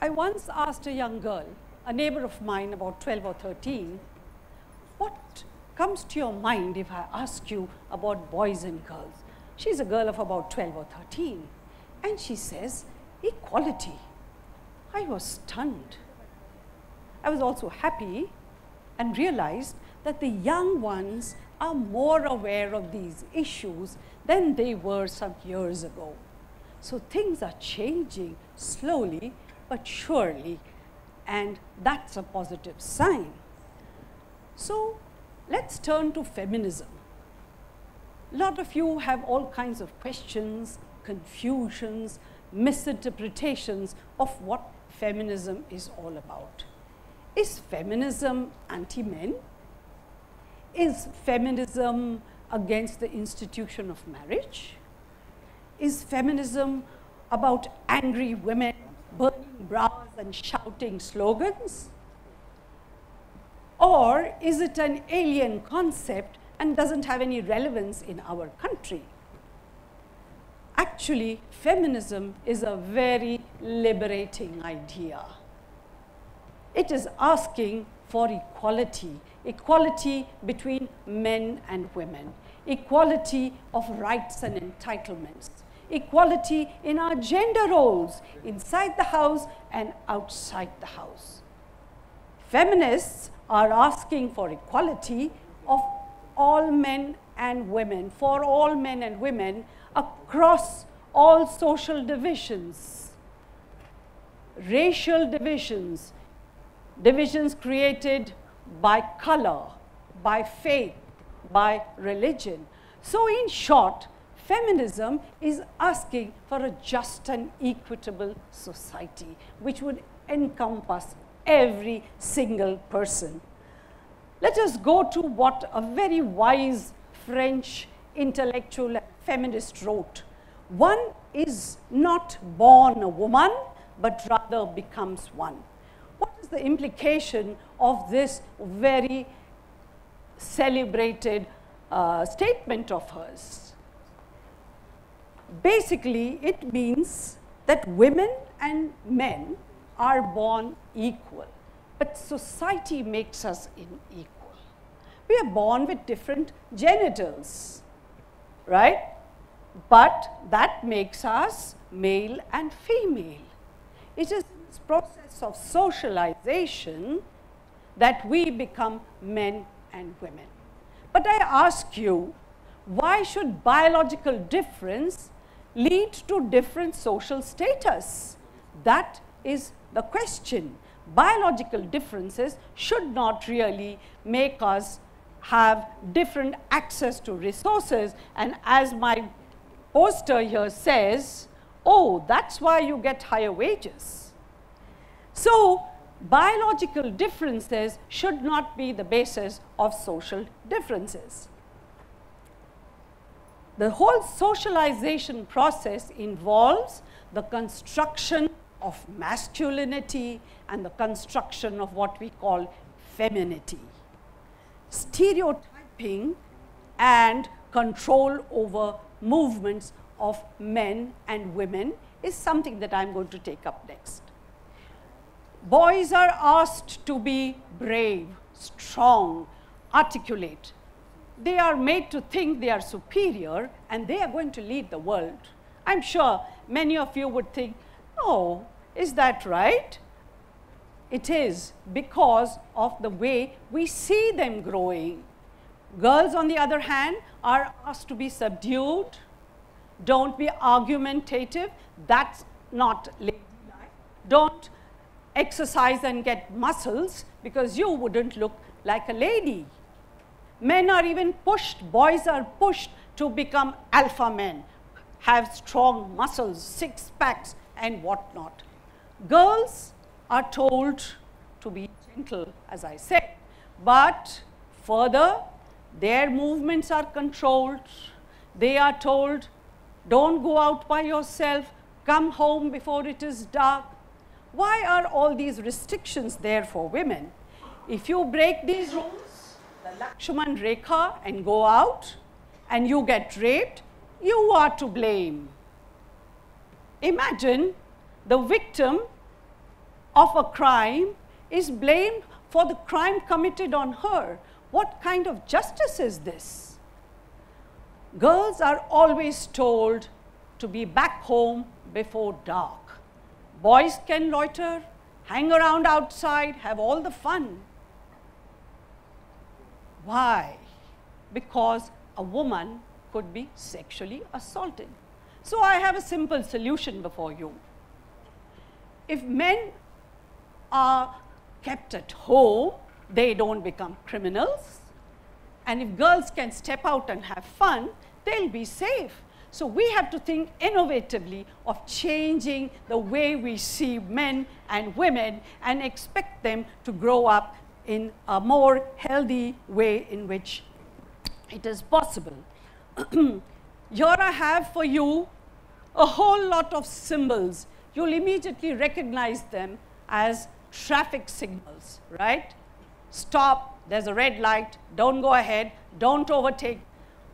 I once asked a young girl, a neighbor of mine about 12 or 13, what comes to your mind if I ask you about boys and girls? She's a girl of about 12 or 13 and she says, equality. I was stunned. I was also happy and realized that the young ones are more aware of these issues than they were some years ago. So things are changing slowly but surely, and that's a positive sign. So let's turn to feminism. A lot of you have all kinds of questions, confusions, misinterpretations of what feminism is all about. Is feminism anti-men? Is feminism against the institution of marriage? Is feminism about angry women burning bras and shouting slogans? Or is it an alien concept and doesn't have any relevance in our country? Actually, feminism is a very liberating idea. It is asking for equality, equality between men and women, equality of rights and entitlements, equality in our gender roles, inside the house and outside the house. Feminists are asking for equality of all men and women, for all men and women across all social divisions, racial divisions, divisions created by color, by faith, by religion. So in short, feminism is asking for a just and equitable society, which would encompass every single person. Let us go to what a very wise French intellectual feminist wrote. One is not born a woman, but rather becomes one. What is the implication of this very celebrated statement of hers? Basically, it means that women and men are born equal, but society makes us unequal. We are born with different genitals, right? But that makes us male and female. It is this process of socialization that we become men and women. But I ask you, why should biological difference lead to different social status? That is the question. Biological differences should not really make us have different access to resources, and as my poster here says, oh, that's why you get higher wages. So biological differences should not be the basis of social differences. The whole socialization process involves the construction of masculinity and the construction of what we call femininity. Stereotyping and control over movements of men and women is something that I'm going to take up next. Boys are asked to be brave, strong, articulate. They are made to think they are superior and they are going to lead the world. I'm sure many of you would think, oh, is that right? It is because of the way we see them growing. Girls, on the other hand, are asked to be subdued. Don't be argumentative. That's not ladylike. Don't exercise and get muscles because you wouldn't look like a lady. Men are even pushed, boys are pushed to become alpha men, have strong muscles, six packs and whatnot. Girls are told to be gentle, as I said, but further, their movements are controlled. They are told, don't go out by yourself, come home before it is dark. Why are all these restrictions there for women? If you break these rules, the Lakshman Rekha, and go out and you get raped, you are to blame. Imagine the victim of a crime is blamed for the crime committed on her. What kind of justice is this? Girls are always told to be back home before dark. Boys can loiter, hang around outside, have all the fun. Why? Because a woman could be sexually assaulted. So I have a simple solution before you. If men are kept at home, they don't become criminals. And if girls can step out and have fun, they'll be safe. So we have to think innovatively of changing the way we see men and women and expect them to grow up in a more healthy way in which it is possible. Here I have for you a whole lot of symbols. You'll immediately recognize them as traffic signals, right? Stop, there's a red light, don't go ahead, don't overtake.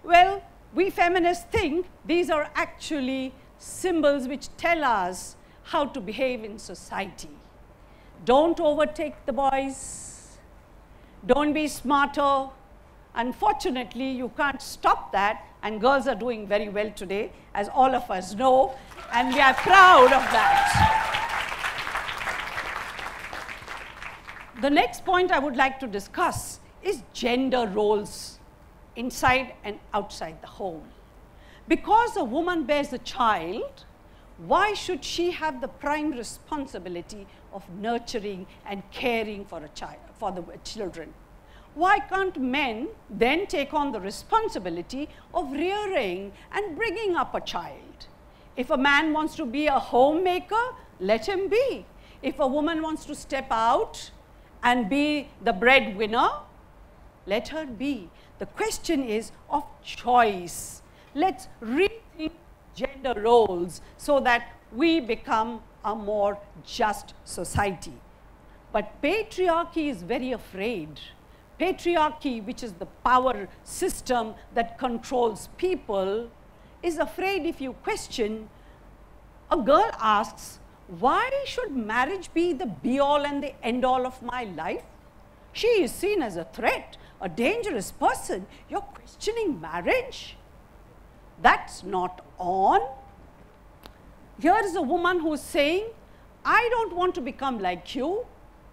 Well, we feminists think these are actually symbols which tell us how to behave in society. Don't overtake the boys, don't be smarter. Unfortunately, you can't stop that, and girls are doing very well today, as all of us know, and we are proud of that. The next point I would like to discuss is gender roles inside and outside the home. Because a woman bears a child, why should she have the prime responsibility of nurturing and caring for a child, for the children? Why can't men then take on the responsibility of rearing and bringing up a child? If a man wants to be a homemaker, let him be. If a woman wants to step out and be the breadwinner, let her be. The question is of choice. Let's rethink gender roles so that we become a more just society. But patriarchy is very afraid. Patriarchy, which is the power system that controls people, is afraid if you question. A girl asks, why should marriage be the be-all and the end-all of my life? She is seen as a threat, a dangerous person. You're questioning marriage? That's not on. Here is a woman who's saying, I don't want to become like you.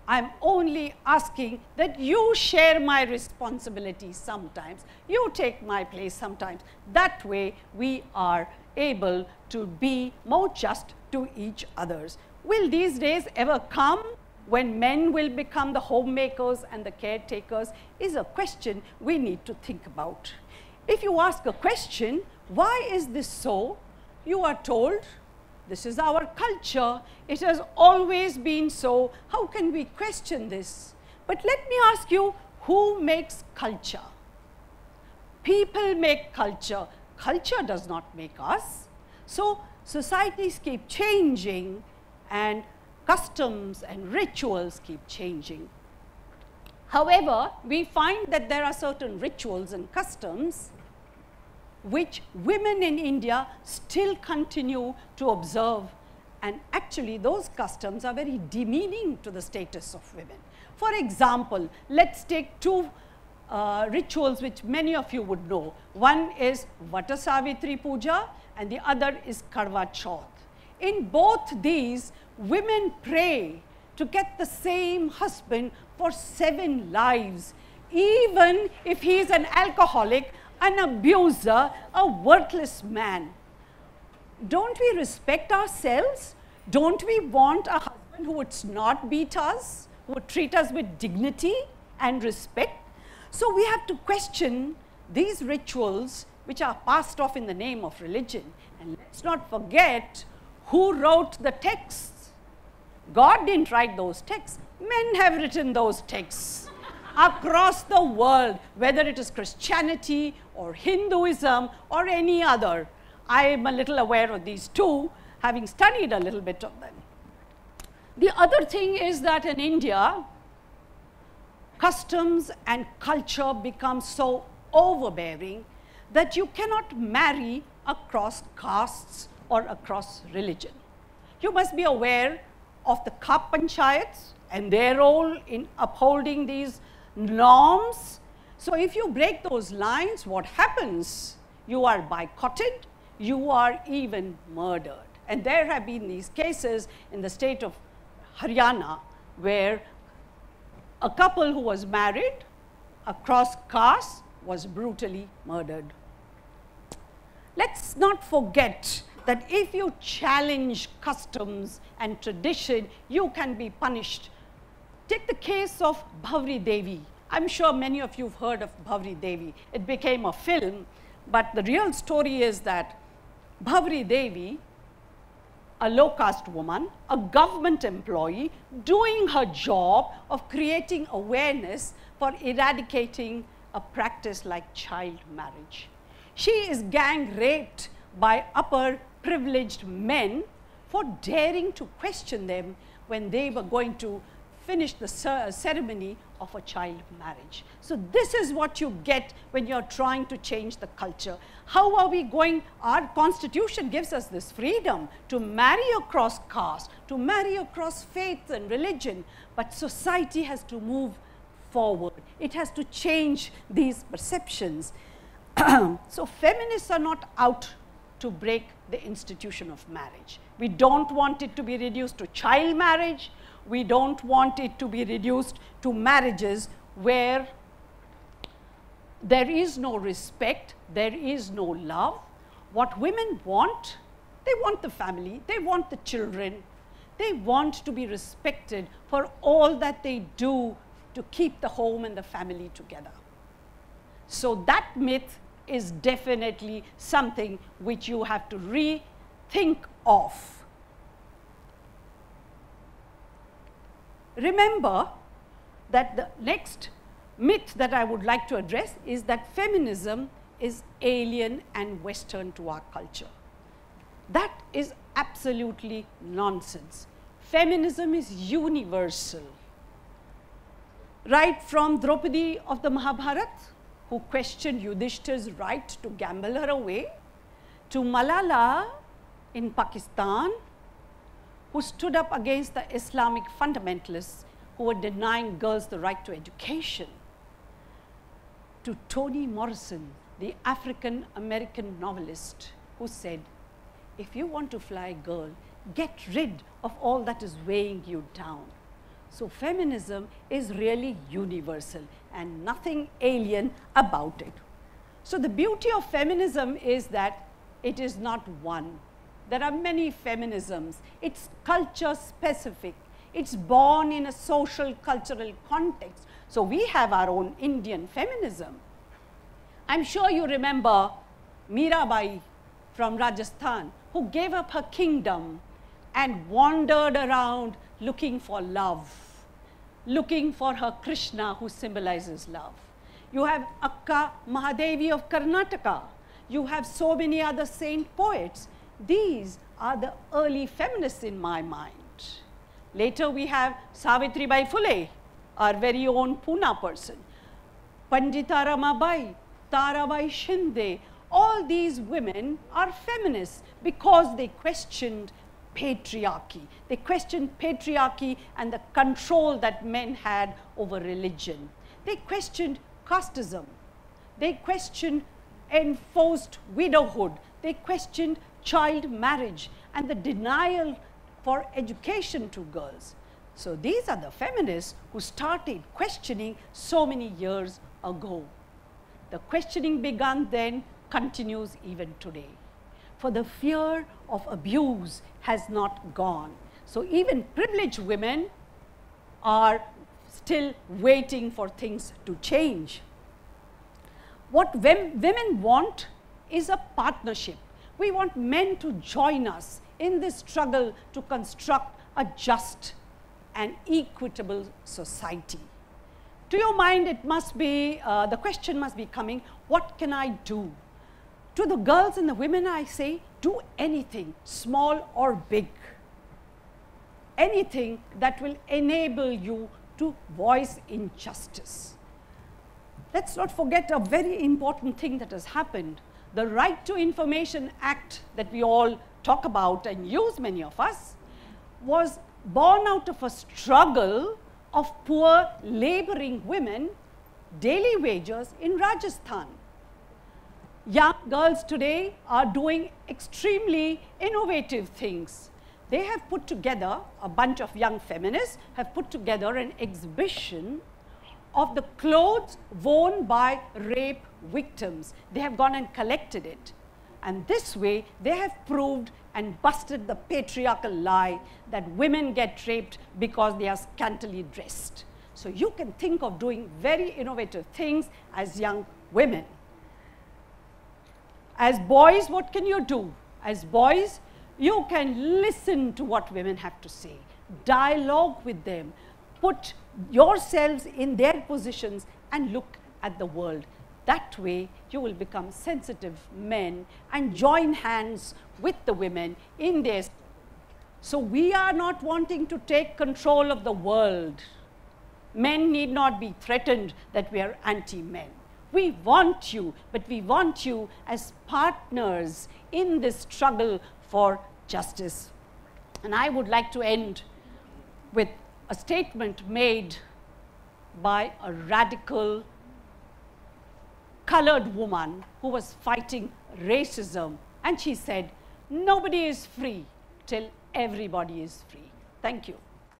I'm only asking that you share my responsibility sometimes. You take my place sometimes. That way we are able to be more just to each others. Will these days ever come when men will become the homemakers and the caretakers is a question we need to think about. If you ask a question, why is this so? You are told, this is our culture, it has always been so, how can we question this? But let me ask you, who makes culture? People make culture. Culture does not make us. So societies keep changing and customs and rituals keep changing. However, we find that there are certain rituals and customs which women in India still continue to observe, and actually those customs are very demeaning to the status of women. For example, let's take two rituals which many of you would know. One is Vata Savitri Puja and the other is Karva Chauth. In both these, women pray to get the same husband for 7 lives, even if he is an alcoholic, an abuser, a worthless man. Don't we respect ourselves? Don't we want a husband who would not beat us, who would treat us with dignity and respect? So we have to question these rituals which are passed off in the name of religion. And let's not forget who wrote the texts. God didn't write those texts. Men have written those texts. Across the world, whether it is Christianity or Hinduism or any other. I am a little aware of these two, having studied a little bit of them. The other thing is that in India, customs and culture become so overbearing that you cannot marry across castes or across religion. You must be aware of the Khap Panchayats and their role in upholding these norms. So if you break those lines, what happens? You are boycotted, you are even murdered. And there have been these cases in the state of Haryana where a couple who was married across caste was brutally murdered. Let's not forget that if you challenge customs and tradition, you can be punished. Take the case of Bhavri Devi. I'm sure many of you have heard of Bhavri Devi. It became a film, but the real story is that Bhavri Devi, a low caste woman, a government employee, doing her job of creating awareness for eradicating a practice like child marriage. She is gang raped by upper privileged men for daring to question them when they were going to finish the ceremony of a child marriage. So this is what you get when you're trying to change the culture. How are we going? Our constitution gives us this freedom to marry across caste, to marry across faith and religion, but society has to move forward. It has to change these perceptions. So feminists are not out to break the institution of marriage. We don't want it to be reduced to child marriage. We don't want it to be reduced to marriages where there is no respect, there is no love. What women want, they want the family, they want the children, they want to be respected for all that they do to keep the home and the family together. So that myth is definitely something which you have to rethink of. Remember that the next myth that I would like to address is that feminism is alien and Western to our culture. That is absolutely nonsense. Feminism is universal. Right from Draupadi of the Mahabharata, who questioned Yudhishthir's right to gamble her away, to Malala in Pakistan, who stood up against the Islamic fundamentalists who were denying girls the right to education, to Toni Morrison, the African-American novelist, who said, if you want to fly, girl, get rid of all that is weighing you down. So feminism is really universal and nothing alien about it. So the beauty of feminism is that it is not one. There are many feminisms. It's culture specific. It's born in a social, cultural context. So we have our own Indian feminism. I'm sure you remember Mirabai from Rajasthan, who gave up her kingdom and wandered around looking for love, looking for her Krishna who symbolizes love. You have Akka Mahadevi of Karnataka. You have so many other saint poets. These are the early feminists in my mind. Later we have Savitribai Phule, our very own Pune person, Pandita Ramabai, Tarabai Shinde. All these women are feminists because they questioned patriarchy. They questioned patriarchy and the control that men had over religion. They questioned casteism. They questioned enforced widowhood. They questioned child marriage and the denial for education to girls. So these are the feminists who started questioning so many years ago. The questioning began then, continues even today. For the fear of abuse has not gone. So even privileged women are still waiting for things to change. What women want is a partnership. We want men to join us in this struggle to construct a just and equitable society. To your mind, it must be, the question must be coming, what can I do? To the girls and the women, I say, do anything, small or big. Anything that will enable you to voice injustice. Let's not forget a very important thing that has happened. The Right to Information Act that we all talk about and use, many of us, was born out of a struggle of poor laboring women, daily wages in Rajasthan. Young girls today are doing extremely innovative things. They have put together, a bunch of young feminists have put together an exhibition of the clothes worn by rape victims. They have gone and collected it. And this way, they have proved and busted the patriarchal lie that women get raped because they are scantily dressed. So you can think of doing very innovative things as young women. As boys, what can you do? As boys, you can listen to what women have to say, dialogue with them, put yourselves in their positions and look at the world. That way, you will become sensitive men and join hands with the women in their struggle. So we are not wanting to take control of the world. Men need not be threatened that we are anti-men. We want you, but we want you as partners in this struggle for justice. And I would like to end with a statement made by a radical colored woman who was fighting racism, and she said, "Nobody is free till everybody is free." Thank you.